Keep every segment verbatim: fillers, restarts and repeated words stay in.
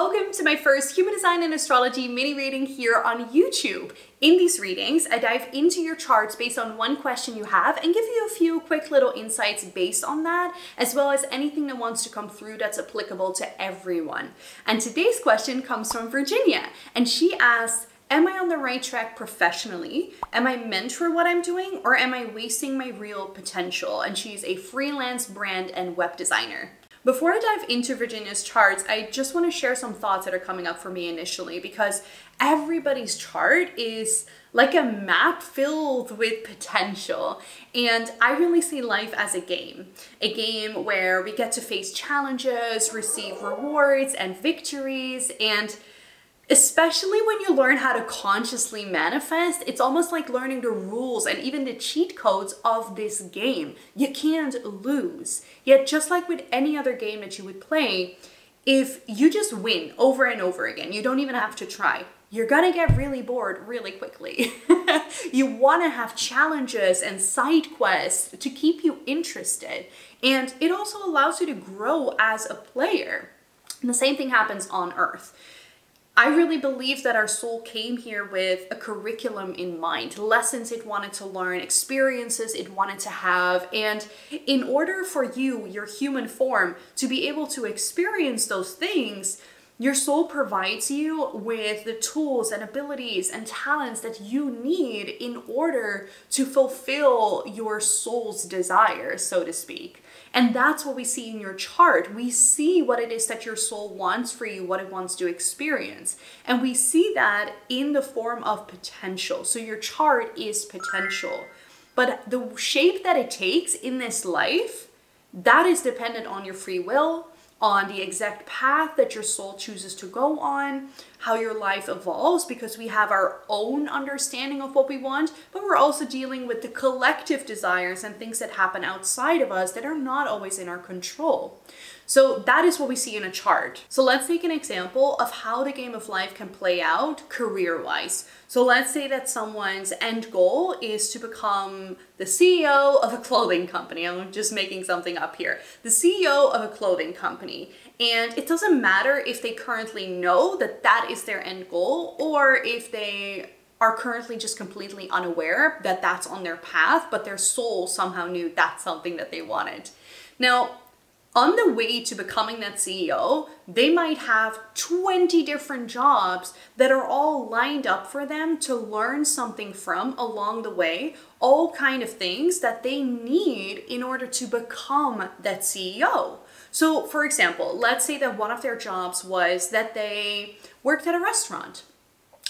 Welcome to my first Human Design and Astrology mini reading here on YouTube. In these readings, I dive into your charts based on one question you have and give you a few quick little insights based on that, as well as anything that wants to come through that's applicable to everyone. And today's question comes from Virginia, and she asks, am I on the right track professionally? Am I meant for what I'm doing, or am I wasting my real potential? And she's a freelance brand and web designer. Before I dive into Virginia's charts, I just want to share some thoughts that are coming up for me initially, because everybody's chart is like a map filled with potential. And I really see life as a game, a game where we get to face challenges, receive rewards and victories, and especially when you learn how to consciously manifest, it's almost like learning the rules and even the cheat codes of this game. You can't lose. Yet just like with any other game that you would play, if you just win over and over again, you don't even have to try, you're gonna get really bored really quickly. You wanna have challenges and side quests to keep you interested. And it also allows you to grow as a player. And the same thing happens on Earth. I really believe that our soul came here with a curriculum in mind, lessons it wanted to learn, experiences it wanted to have. And in order for you, your human form, to be able to experience those things, your soul provides you with the tools and abilities and talents that you need in order to fulfill your soul's desire, so to speak. And that's what we see in your chart. We see what it is that your soul wants for you, what it wants to experience. And we see that in the form of potential. So your chart is potential. But the shape that it takes in this life, that is dependent on your free will, on the exact path that your soul chooses to go on, how your life evolves, because we have our own understanding of what we want, but we're also dealing with the collective desires and things that happen outside of us that are not always in our control. So that is what we see in a chart. So let's take an example of how the game of life can play out career-wise. So let's say that someone's end goal is to become the C E O of a clothing company. I'm just making something up here. The C E O of a clothing company. And it doesn't matter if they currently know that that is their end goal, or if they are currently just completely unaware that that's on their path, but their soul somehow knew that's something that they wanted. Now, on the way to becoming that C E O, they might have twenty different jobs that are all lined up for them to learn something from along the way, all kind of things that they need in order to become that C E O. So for example, let's say that one of their jobs was that they worked at a restaurant.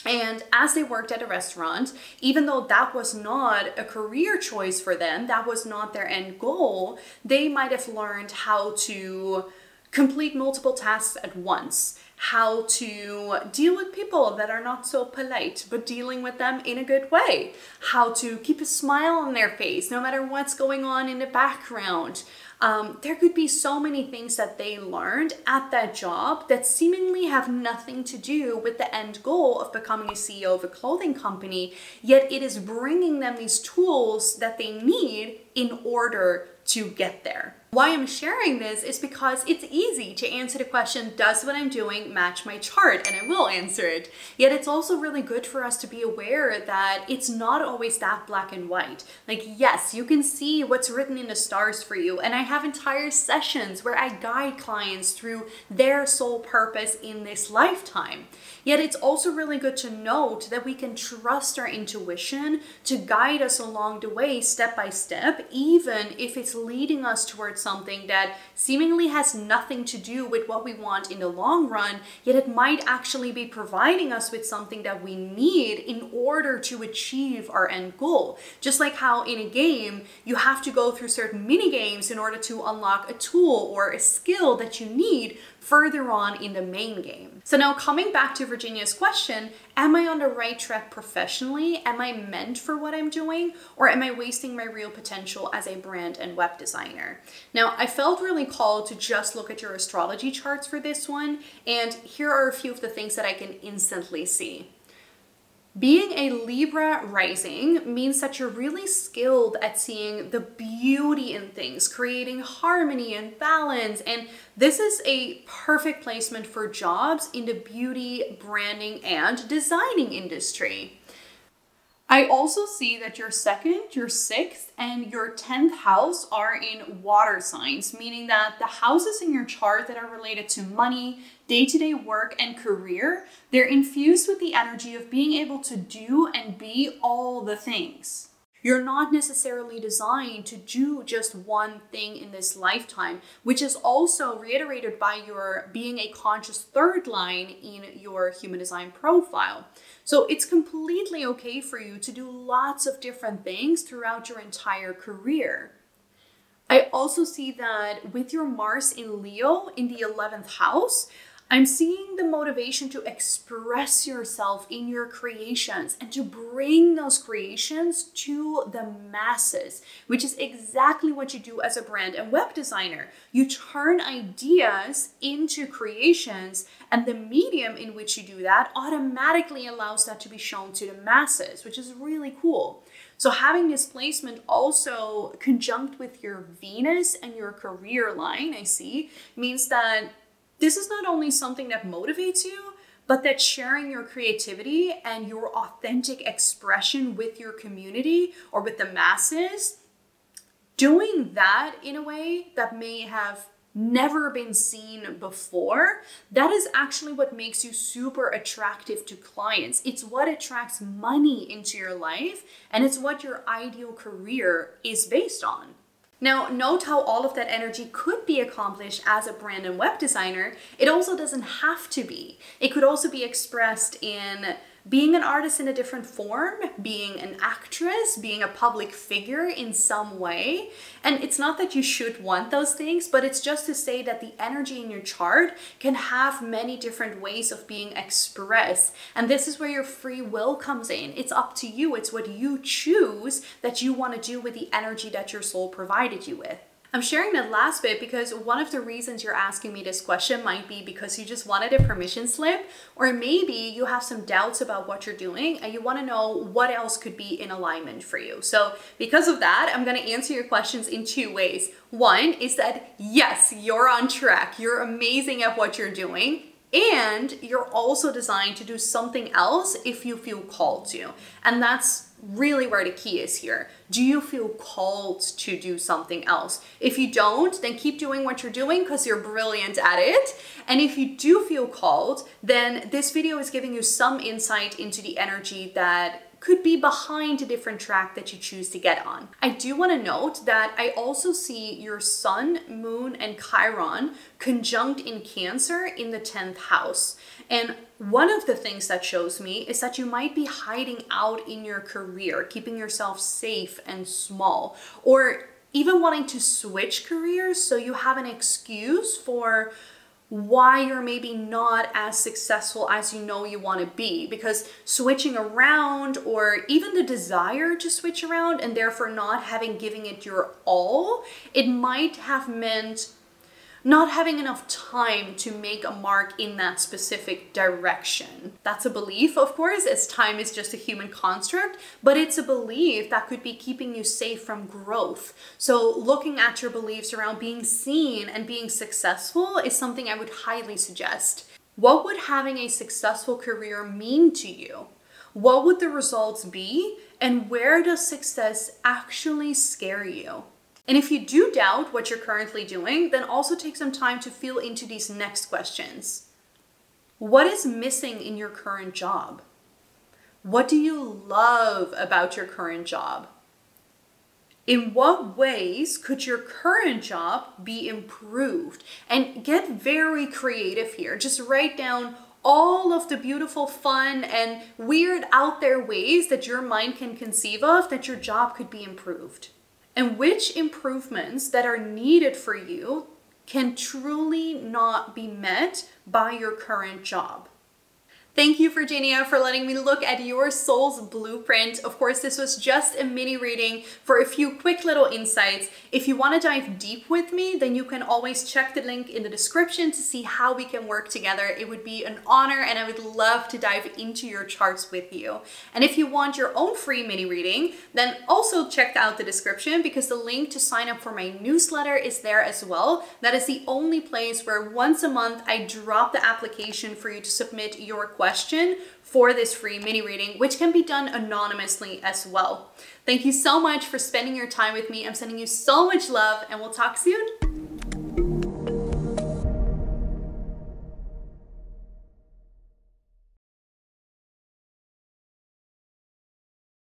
And as they worked at a restaurant, even though that was not a career choice for them, that was not their end goal, they might have learned how to complete multiple tasks at once, how to deal with people that are not so polite, but dealing with them in a good way, how to keep a smile on their face no matter what's going on in the background. Um, there could be so many things that they learned at that job that seemingly have nothing to do with the end goal of becoming a C E O of a clothing company, yet it is bringing them these tools that they need in order to get there. Why I'm sharing this is because it's easy to answer the question, does what I'm doing match my chart? And I will answer it. Yet it's also really good for us to be aware that it's not always that black and white. Like, yes, you can see what's written in the stars for you. And I have entire sessions where I guide clients through their soul purpose in this lifetime. Yet it's also really good to note that we can trust our intuition to guide us along the way, step by step, even if it's leading us towards something that seemingly has nothing to do with what we want in the long run, yet it might actually be providing us with something that we need in order to achieve our end goal. Just like how in a game, you have to go through certain mini games in order to unlock a tool or a skill that you need further on in the main game. So now coming back to Virginia's question, am I on the right track professionally? Am I meant for what I'm doing? Or am I wasting my real potential as a brand and web designer? Now, I felt really called to just look at your astrology charts for this one, and here are a few of the things that I can instantly see. Being a Libra rising means that you're really skilled at seeing the beauty in things, creating harmony and balance. And this is a perfect placement for jobs in the beauty, branding, and designing industry. I also see that your second, your sixth, and your tenth house are in water signs, meaning that the houses in your chart that are related to money, day-to-day work, and career, they're infused with the energy of being able to do and be all the things. You're not necessarily designed to do just one thing in this lifetime, which is also reiterated by your being a conscious third line in your Human Design profile. So it's completely okay for you to do lots of different things throughout your entire career. I also see that with your Mars in Leo in the eleventh house, I'm seeing the motivation to express yourself in your creations and to bring those creations to the masses, which is exactly what you do as a brand and web designer. You turn ideas into creations, and the medium in which you do that automatically allows that to be shown to the masses, which is really cool. So having this placement also conjunct with your Venus and your career line, I see, means that this is not only something that motivates you, but that sharing your creativity and your authentic expression with your community or with the masses, doing that in a way that may have never been seen before, that is actually what makes you super attractive to clients. It's what attracts money into your life, and it's what your ideal career is based on. Now, note how all of that energy could be accomplished as a brand and web designer. It also doesn't have to be. It could also be expressed in being an artist in a different form, being an actress, being a public figure in some way. And it's not that you should want those things, but it's just to say that the energy in your chart can have many different ways of being expressed. And this is where your free will comes in. It's up to you. It's what you choose that you want to do with the energy that your soul provided you with. I'm sharing that last bit because one of the reasons you're asking me this question might be because you just wanted a permission slip, or maybe you have some doubts about what you're doing and you want to know what else could be in alignment for you. So because of that, I'm going to answer your questions in two ways. One is that yes, you're on track. You're amazing at what you're doing. And you're also designed to do something else if you feel called to. And that's really where the key is here. Do you feel called to do something else? If you don't, then keep doing what you're doing because you're brilliant at it. And if you do feel called, then this video is giving you some insight into the energy that could be behind a different track that you choose to get on. I do want to note that I also see your sun, moon, and Chiron conjunct in Cancer in the tenth house. And one of the things that shows me is that you might be hiding out in your career, keeping yourself safe and small, or even wanting to switch careers so you have an excuse for why you're maybe not as successful as you know you want to be, because switching around or even the desire to switch around and therefore not having given it your all, it might have meant not having enough time to make a mark in that specific direction. That's a belief, of course, as time is just a human construct, but it's a belief that could be keeping you safe from growth. So looking at your beliefs around being seen and being successful is something I would highly suggest. What would having a successful career mean to you? What would the results be? And where does success actually scare you? And if you do doubt what you're currently doing, then also take some time to feel into these next questions. What is missing in your current job? What do you love about your current job? In what ways could your current job be improved? And get very creative here. Just write down all of the beautiful, fun, and weird out there ways that your mind can conceive of that your job could be improved. And which improvements that are needed for you can truly not be met by your current job. Thank you, Virginia, for letting me look at your soul's blueprint. Of course, this was just a mini reading for a few quick little insights. If you want to dive deep with me, then you can always check the link in the description to see how we can work together. It would be an honor, and I would love to dive into your charts with you. And if you want your own free mini reading, then also check out the description, because the link to sign up for my newsletter is there as well. That is the only place where once a month I drop the application for you to submit your questions question for this free mini reading, which can be done anonymously as well. Thank you so much for spending your time with me. I'm sending you so much love, and we'll talk soon.